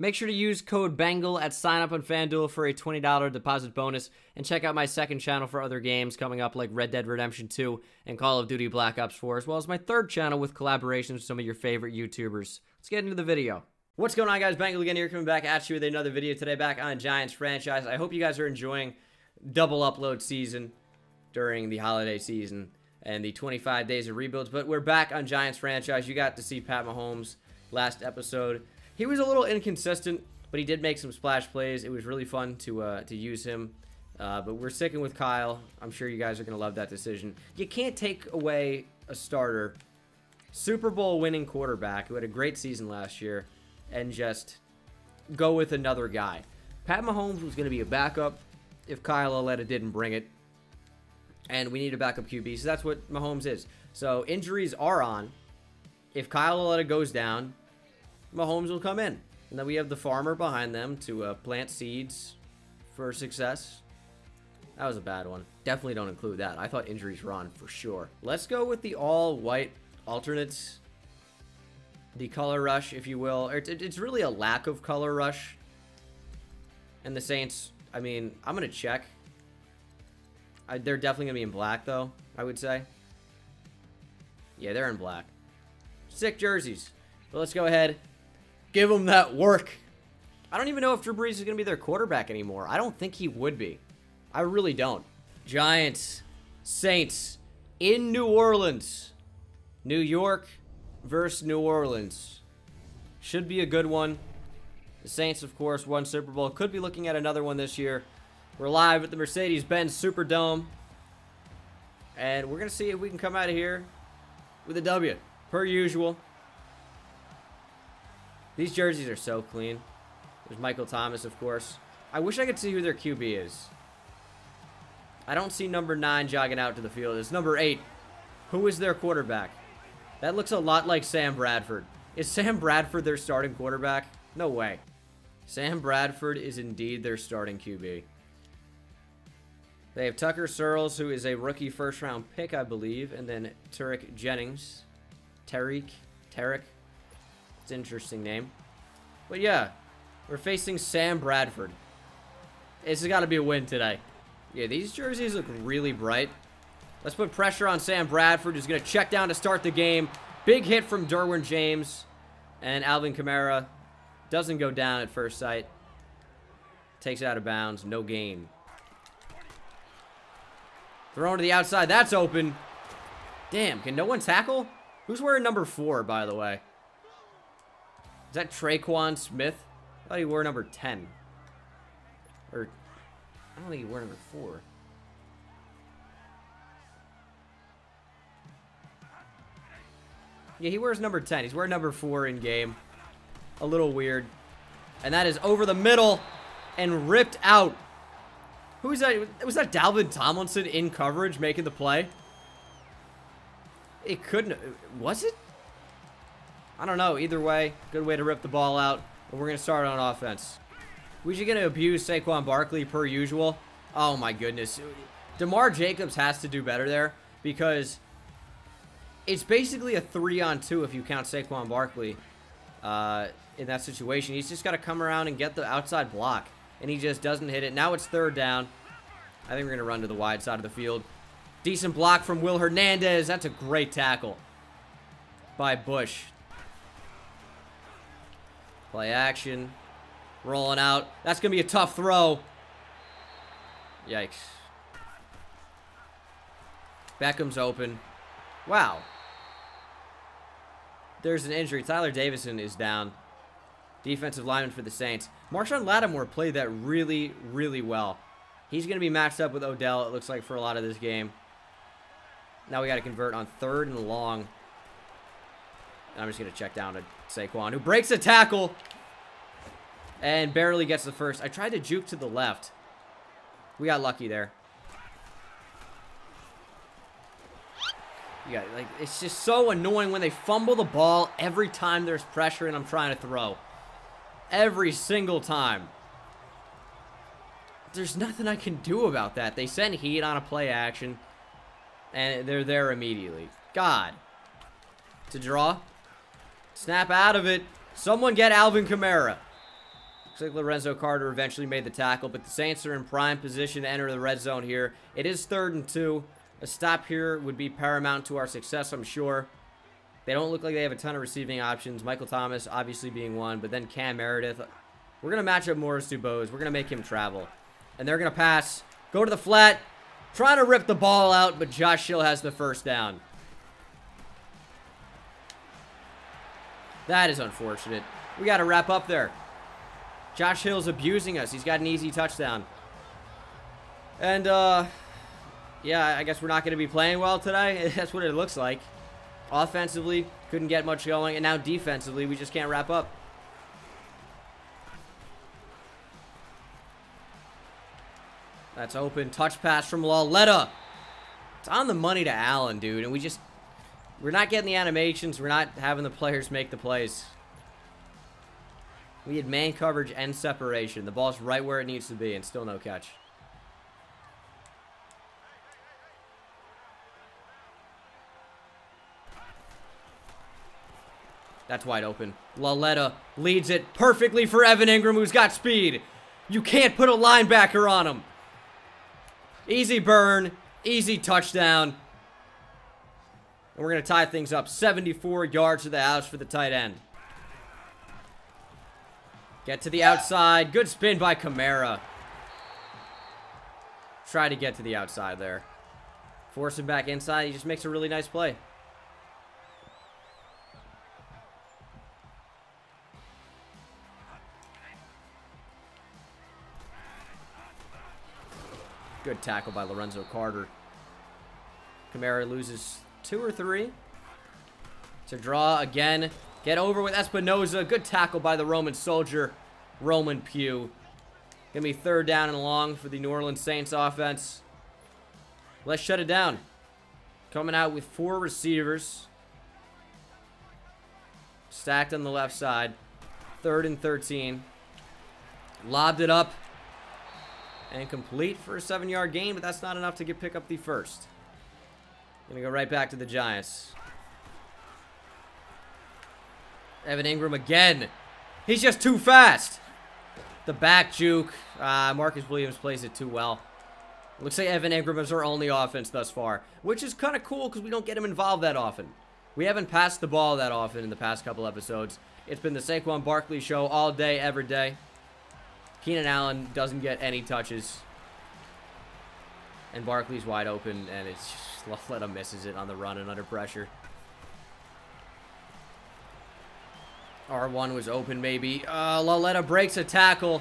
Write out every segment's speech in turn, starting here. Make sure to use code BENGAL at sign up on FanDuel for a $20 deposit bonus, and check out my second channel for other games coming up like Red Dead Redemption 2 and Call of Duty Black Ops 4, as well as my third channel with collaborations with some of your favorite YouTubers. Let's get into the video. What's going on, guys? BENGAL again here, coming back at you with another video today, back on Giants franchise. I hope you guys are enjoying double upload season during the holiday season and the 25 days of rebuilds, but we're back on Giants franchise. You got to see Pat Mahomes last episode. He was a little inconsistent, but he did make some splash plays. It was really fun to use him, but we're sticking with Kyle. I'm sure you guys are going to love that decision. You can't take away a starter, Super Bowl winning quarterback who had a great season last year, and just go with another guy. Pat Mahomes was going to be a backup if Kyle Lauletta didn't bring it, and we need a backup QB, so that's what Mahomes is. So injuries are on. If Kyle Lauletta goes down, Mahomes will come in, and then we have the farmer behind them to plant seeds for success. That was a bad one. Definitely don't include that. I thought injuries were on for sure. Let's go with the all-white alternates, the color rush, if you will. It's really a lack of color rush. And the Saints, I mean, I'm going to check. They're definitely going to be in black, though, I would say. Yeah, they're in black. Sick jerseys. But let's go ahead. Give him that work. I don't even know if Drew Brees is going to be their quarterback anymore. I don't think he would be. I really don't. Giants, Saints, in New Orleans. New York versus New Orleans. Should be a good one. The Saints, of course, won Super Bowl. Could be looking at another one this year. We're live at the Mercedes-Benz Superdome. And we're going to see if we can come out of here with a W, per usual. These jerseys are so clean. There's Michael Thomas, of course. I wish I could see who their QB is. I don't see number 9 jogging out to the field. It's number 8. Who is their quarterback? That looks a lot like Sam Bradford. Is Sam Bradford their starting quarterback? No way. Sam Bradford is indeed their starting QB. They have Tucker Searles, who is a rookie first-round pick, I believe, and then Turek Jennings. Tarek. Interesting name, but yeah, we're facing Sam Bradford. This has got to be a win today. Yeah, these jerseys look really bright. Let's put pressure on Sam Bradford, who's gonna check down to start the game. Big hit from Derwin James, and Alvin Kamara doesn't go down at first sight, takes out of bounds, no gain. Thrown to the outside, that's open. Damn, can no one tackle? Who's wearing number 4, by the way? Is that Tre'Quan Smith? I thought he wore number 10. Or, I don't think he wore number 4. Yeah, he wears number 10. He's wearing number 4 in game. A little weird. And that is over the middle and ripped out. Who's that? Was that Dalvin Tomlinson in coverage making the play? It couldn't. Was it? I don't know. Either way, good way to rip the ball out. But we're going to start on offense. We should get to abuse Saquon Barkley per usual. Oh, my goodness. DeMar Jacobs has to do better there, because it's basically a 3-on-2 if you count Saquon Barkley in that situation. He's just got to come around and get the outside block, and he just doesn't hit it. Now it's third down. I think we're going to run to the wide side of the field. Decent block from Will Hernandez. That's a great tackle by Bush. Play action. Rolling out. That's going to be a tough throw. Yikes. Beckham's open. Wow. There's an injury. Tyler Davison is down. Defensive lineman for the Saints. Marshon Lattimore played that really, really well. He's going to be matched up with Odell, it looks like, for a lot of this game. Now we got to convert on third and long. I'm just going to check down to Saquon, who breaks a tackle and barely gets the first. I tried to juke to the left. We got lucky there. Yeah, like, it's just so annoying when they fumble the ball every time there's pressure and I'm trying to throw. Every single time. There's nothing I can do about that. They send heat on a play action, and they're there immediately. God. To draw. Snap out of it. Someone get Alvin Kamara. Looks like Lorenzo Carter eventually made the tackle, but the Saints are in prime position to enter the red zone here. It is 3rd and 2. A stop here would be paramount to our success, I'm sure. They don't look like they have a ton of receiving options. Michael Thomas obviously being one, but then Cam Meredith. We're going to match up Morris Dubose. We're going to make him travel. And they're going to pass. Go to the flat. Trying to rip the ball out, but Josh Hill has the first down. That is unfortunate. We got to wrap up there. Josh Hill's abusing us. He's got an easy touchdown. And, yeah, I guess we're not going to be playing well today. That's what it looks like. Offensively, couldn't get much going. And now defensively, we just can't wrap up. That's open. Touch pass from Lauletta. It's on the money to Allen, dude. And we're not getting the animations. We're not having the players make the plays. We had man coverage and separation. The ball's right where it needs to be, and still no catch. That's wide open. Lauletta leads it perfectly for Evan Engram, who's got speed. You can't put a linebacker on him. Easy burn. Easy touchdown. And we're going to tie things up. 74 yards to the house for the tight end. Get to the outside. Good spin by Kamara. Try to get to the outside there. Force him back inside. He just makes a really nice play. Good tackle by Lorenzo Carter. Kamara loses 2 or 3. It's a draw again. Get over with Espinoza. Good tackle by the Roman soldier, Roman Pugh. Gonna be 3rd down and long for the New Orleans Saints offense. Let's shut it down. Coming out with 4 receivers. Stacked on the left side. 3rd and 13. Lobbed it up. And complete for a 7-yard gain, but that's not enough to pick up the first. Gonna go right back to the Giants. Evan Engram again. He's just too fast. The back juke. Marcus Williams plays it too well. Looks like Evan Engram is our only offense thus far, which is kind of cool because we don't get him involved that often. We haven't passed the ball that often in the past couple episodes. It's been the Saquon Barkley show all day, every day. Keenan Allen doesn't get any touches. And Barkley's wide open, and it's just Lauletta misses it on the run and under pressure. R1 was open, maybe. Lauletta breaks a tackle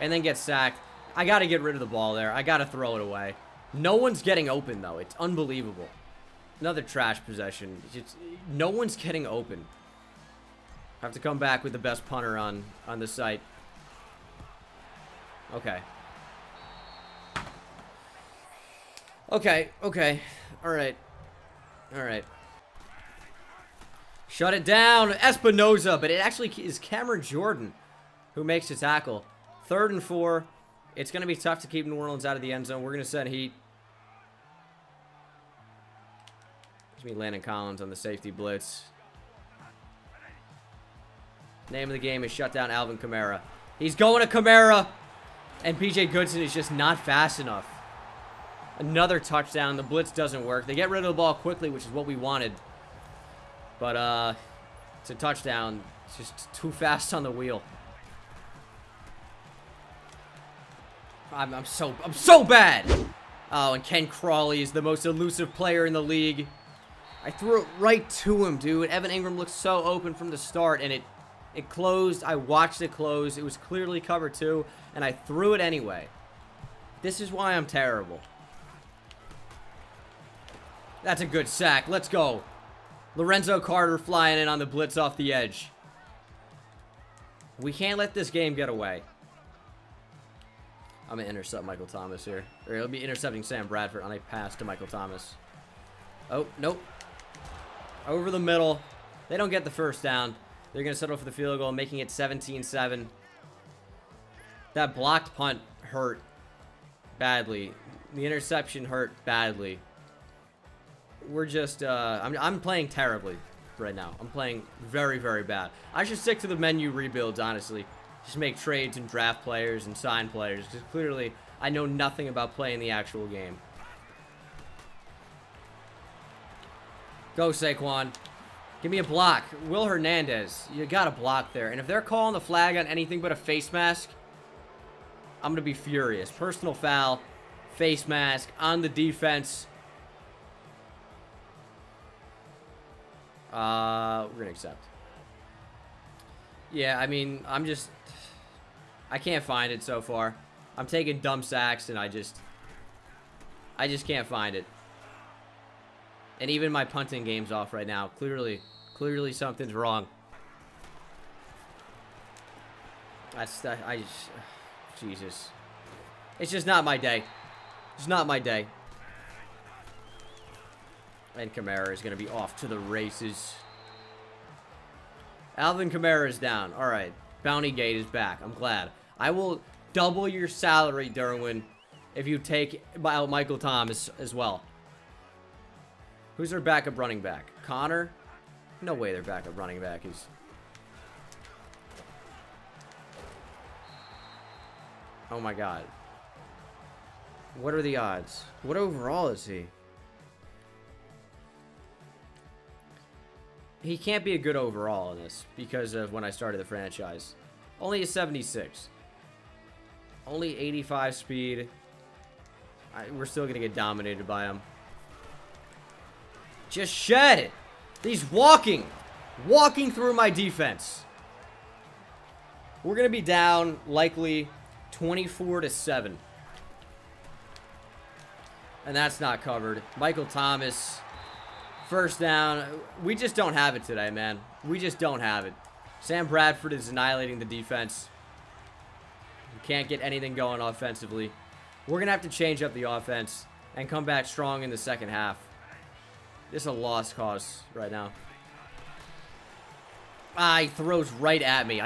and then gets sacked. I got to get rid of the ball there. I got to throw it away. No one's getting open, though. It's unbelievable. Another trash possession. Just, no one's getting open. I have to come back with the best punter on the site. Okay. All right. Shut it down. Espinoza, but it actually is Cameron Jordan who makes the tackle. 3rd and 4. It's going to be tough to keep New Orleans out of the end zone. We're going to send heat. It's me, Landon Collins, on the safety blitz. Name of the game is shut down Alvin Kamara. He's going to Kamara. And PJ Goodson is just not fast enough. Another touchdown. The blitz doesn't work. They get rid of the ball quickly, which is what we wanted. But it's a touchdown. It's just too fast on the wheel. I'm so bad. Oh, and Ken Crawley is the most elusive player in the league. I threw it right to him, dude. Evan Engram looked so open from the start, and it closed. I watched it close. It was clearly cover 2, and I threw it anyway. This is why I'm terrible. That's a good sack. Let's go. Lorenzo Carter flying in on the blitz off the edge. We can't let this game get away. I'm going to intercept Michael Thomas here. Or he'll be intercepting Sam Bradford on a pass to Michael Thomas. Oh, nope. Over the middle. They don't get the first down. They're going to settle for the field goal, making it 17-7. That blocked punt hurt badly. The interception hurt badly. We're just, I'm playing terribly right now. I'm playing very, very bad. I should stick to the menu rebuilds, honestly. just make trades and draft players and sign players, because clearly I know nothing about playing the actual game. Go, Saquon. Give me a block. Will Hernandez, you got a block there. And if they're calling the flag on anything but a face mask, I'm going to be furious. Personal foul, face mask, on the defense. We're going to accept. Yeah, I mean, I can't find it so far. I'm taking dumb sacks, and I just can't find it. And even my punting game's off right now. Clearly something's wrong. Jesus. It's just not my day. It's not my day. And Kamara is going to be off to the races. Alvin Kamara is down. All right. Bounty Gate is back. I'm glad. I will double your salary, Derwin, if you take out Michael Thomas as well. Who's their backup running back? Connor? No way their backup running back is... Oh my god. What are the odds? What overall is he? He can't be a good overall in this because of when I started the franchise. Only a 76. Only 85 speed. We're still going to get dominated by him. Just shed it. He's walking through my defense. We're going to be down likely 24-7. And that's not covered. Michael Thomas, first down. We just don't have it today, man. We just don't have it. Sam Bradford is annihilating the defense. We can't get anything going offensively. We're going to have to change up the offense and come back strong in the second half. This is a lost cause right now. He throws right at me.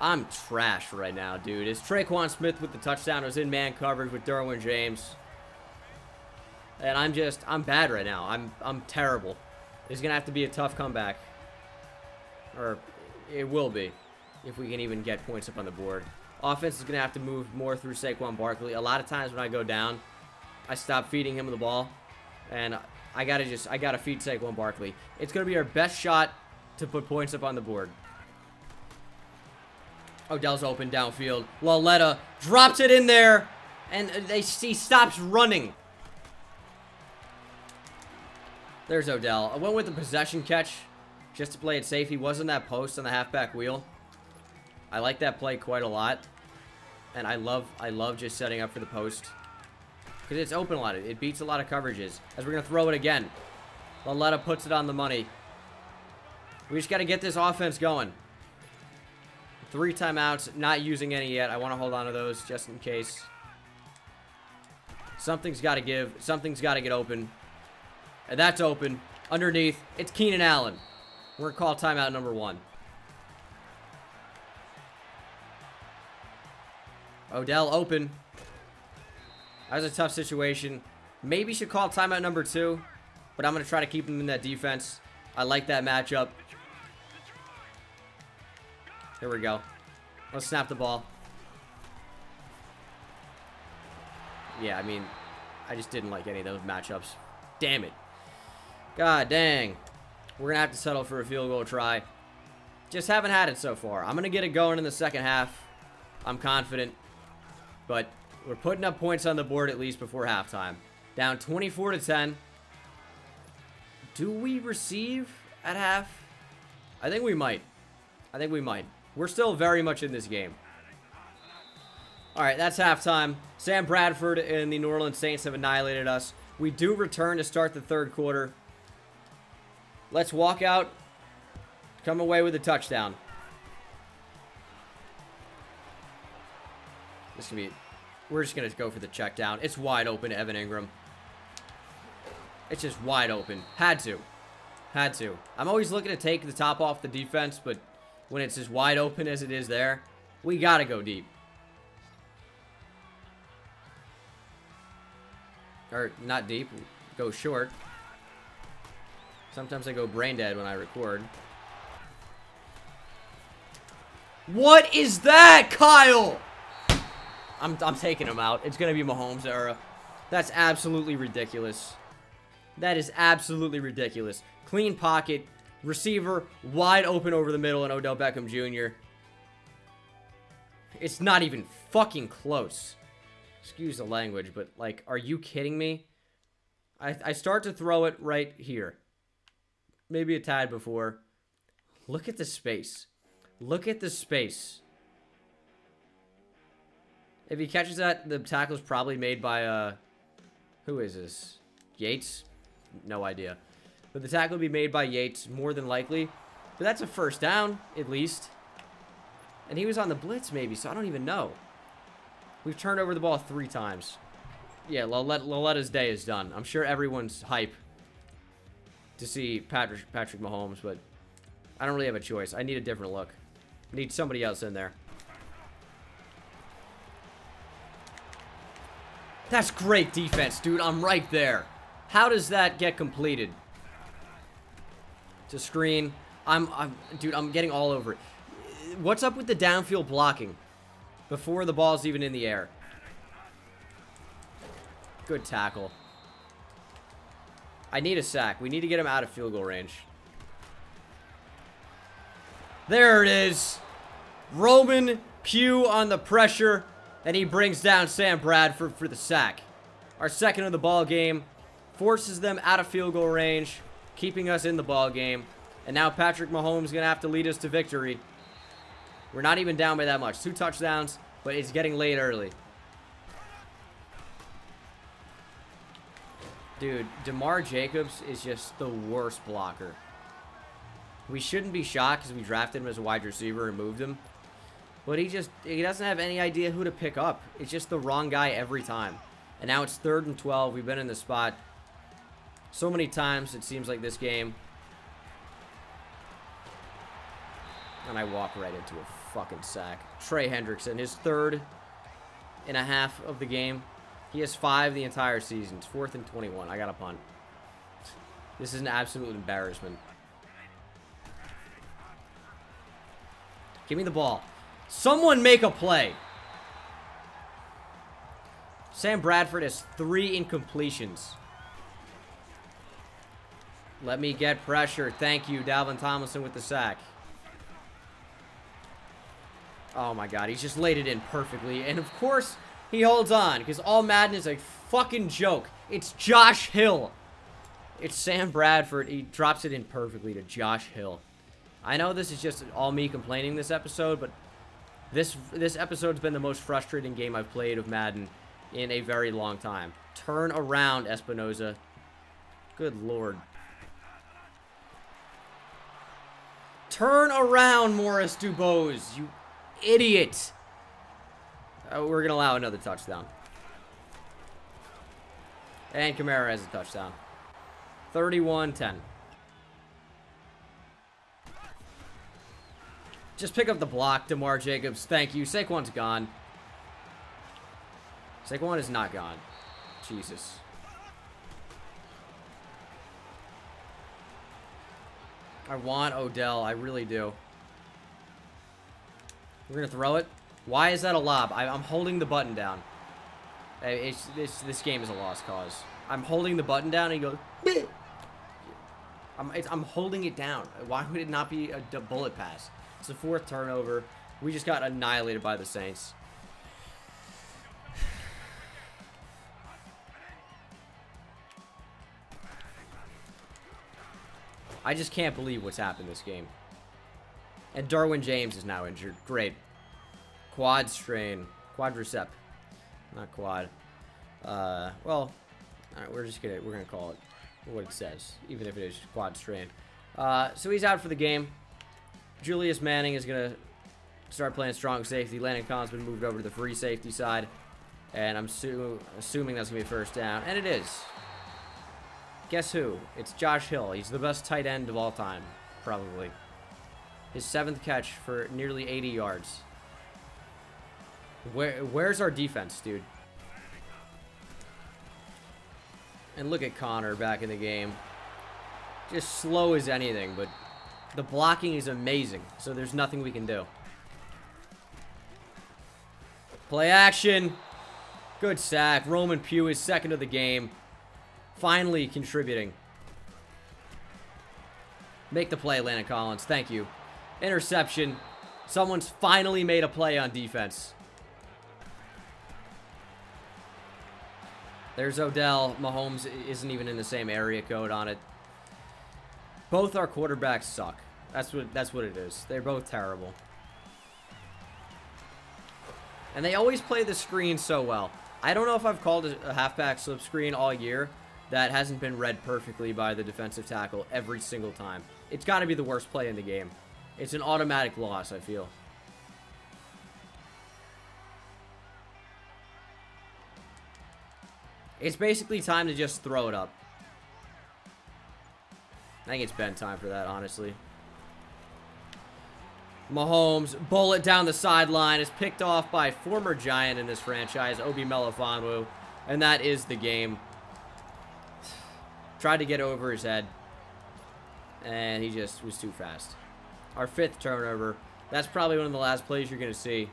I'm trash right now, dude. It's Tre'Quan Smith with the touchdown. It was in man coverage with Derwin James. And I'm bad right now. I'm terrible. It's going to have to be a tough comeback. Or it will be, if we can even get points up on the board. Offense is going to have to move more through Saquon Barkley. A lot of times when I go down, I stop feeding him the ball. And... I gotta feed Saquon Barkley. It's gonna be our best shot to put points up on the board. Odell's open downfield. Lauletta drops it in there, and he stops running. There's Odell. I went with the possession catch just to play it safe. He was in that post on the halfback wheel. I like that play quite a lot, and I love just setting up for the post. Because it's open a lot. It beats a lot of coverages. As we're going to throw it again. Lauletta puts it on the money. We just got to get this offense going. 3 timeouts. Not using any yet. I want to hold on to those just in case. Something's got to give. Something's got to get open. And that's open. Underneath. It's Keenan Allen. We're going to call timeout number 1. Odell open. That was a tough situation. Maybe should call timeout number 2, but I'm going to try to keep him in that defense. I like that matchup. There we go. Let's snap the ball. Yeah, I mean, I just didn't like any of those matchups. Damn it. God dang. We're going to have to settle for a field goal try. Just haven't had it so far. I'm going to get it going in the second half. I'm confident, but... we're putting up points on the board at least before halftime. Down 24-10. Do we receive at half? I think we might. We're still very much in this game. All right, that's halftime. Sam Bradford and the New Orleans Saints have annihilated us. We do return to start the third quarter. Let's walk out. Come away with a touchdown. This can be... we're just going to go for the check down. It's wide open to Evan Engram. It's just wide open. Had to. I'm always looking to take the top off the defense, but when it's as wide open as it is there, we got to go deep. Or not deep. Go short. Sometimes I go brain dead when I record. What is that, Kyle? I'm taking him out. It's going to be Mahomes era. That's absolutely ridiculous. That is absolutely ridiculous. Clean pocket, receiver, wide open over the middle, and Odell Beckham Jr. It's not even fucking close. Excuse the language, but, like, are you kidding me? I start to throw it right here. Maybe a tad before. Look at the space. Look at the space. If he catches that, the tackle's probably made by, who is this? Yates? No idea. But the tackle will be made by Yates, more than likely. But that's a first down, at least. And he was on the blitz, maybe, so I don't even know. We've turned over the ball 3 times. Yeah, Lauletta's day is done. I'm sure everyone's hype to see Patrick Mahomes, but I don't really have a choice. I need a different look. I need somebody else in there. That's great defense, dude. I'm right there. How does that get completed? To screen. Dude, I'm getting all over it. What's up with the downfield blocking before the ball's even in the air? Good tackle. I need a sack. We need to get him out of field goal range. There it is. Roman Pugh on the pressure, and he brings down Sam Bradford for the sack. Our second of the ball game, forces them out of field goal range, keeping us in the ball game. And now Patrick Mahomes is going to have to lead us to victory. We're not even down by that much. 2 touchdowns, but it's getting late early. Dude, DeMar Jacobs is just the worst blocker. We shouldn't be shocked because we drafted him as a wide receiver and moved him. But he doesn't have any idea who to pick up. It's just the wrong guy every time. And now it's 3rd and 12. We've been in this spot so many times, it seems like, this game. And I walk right into a fucking sack. Trey Hendrickson, his 3rd and a half of the game. He has 5 the entire season. It's 4th and 21. I got a punt. This is an absolute embarrassment. Give me the ball. Someone make a play. Sam Bradford has 3 incompletions. Let me get pressure. Thank you, Dalvin Tomlinson with the sack. Oh my god, he's just laid it in perfectly. And of course, he holds on, because all Madden is a fucking joke. It's Josh Hill. It's Sam Bradford. He drops it in perfectly to Josh Hill. I know this is just all me complaining this episode, but this episode's been the most frustrating game I've played of Madden in a very long time. Turn around, Espinoza. Good lord. Turn around, Morris Dubose, you idiot. We're going to allow another touchdown. And Kamara has a touchdown. 31-10. Just pick up the block, DeMar Jacobs. Thank you. Saquon's gone. Saquon is not gone. Jesus. I want Odell. I really do. We're going to throw it. Why is that a lob? I'm holding the button down. This game is a lost cause. I'm holding the button down and he goes... Bleh. I'm holding it down. Why would it not be a bullet pass? It's the 4th turnover. We just got annihilated by the Saints. I just can't believe what's happened this game. And Derwin James is now injured. Great. Quad strain. Quadricep. Not quad. Well, all right, we're gonna call it what it says, even if it is quad strain. So he's out for the game. Julius Manning is gonna start playing strong safety. Landon Collins been moved over to the free safety side, and I'm assuming that's gonna be a first down, and it is. Guess who? It's Josh Hill. He's the best tight end of all time, probably. His 7th catch for nearly 80 yards. Where's our defense, dude? And look at Connor back in the game. Just slow as anything, but the blocking is amazing, so there's nothing we can do. Play action. Good sack. Roman Pugh is second of the game. Finally contributing. Make the play, Landon Collins. Thank you. Interception. Someone's finally made a play on defense. There's Odell. Mahomes isn't even in the same area code on it. Both our quarterbacks suck. That's what it is. They're both terrible. And they always play the screen so well. I don't know if I've called a halfback slip screen all year that hasn't been read perfectly by the defensive tackle every single time. It's got to be the worst play in the game. It's an automatic loss, I feel. It's basically time to just throw it up. I think it's been time for that, honestly. Mahomes, bullet down the sideline, is picked off by former giant in this franchise, Obi Melifonwu, and that is the game. Tried to get over his head, and he just was too fast. Our fifth turnover. That's probably one of the last plays you're going to see.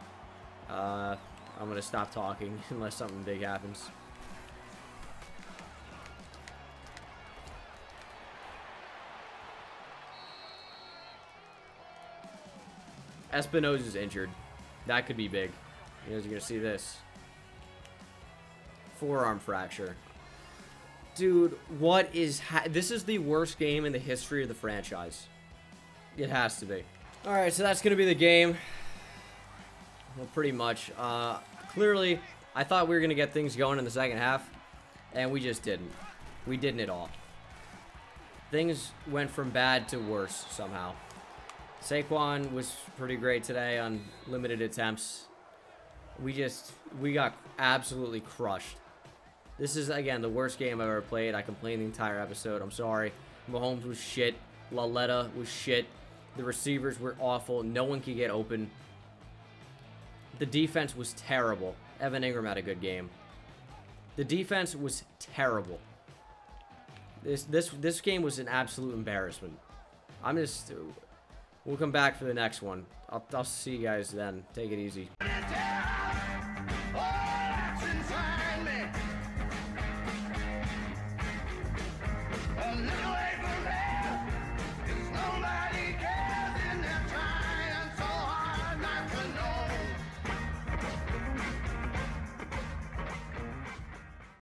I'm going to stop talking unless something big happens. Espinoza's injured. That could be big. You guys are going to see this. Forearm fracture. Dude, what is... This is the worst game in the history of the franchise. It has to be. Alright, so that's going to be the game. Well, pretty much. Clearly, I thought we were going to get things going in the second half, and we just didn't. We didn't at all. Things went from bad to worse somehow. Saquon was pretty great today on limited attempts. We got absolutely crushed. This is, again, the worst game I've ever played. I complained the entire episode. I'm sorry. Mahomes was shit. Lauletta was shit. The receivers were awful. No one could get open. The defense was terrible. Evan Engram had a good game. The defense was terrible. This game was an absolute embarrassment. I'm just... We'll come back for the next one. I'll see you guys then. Take it easy.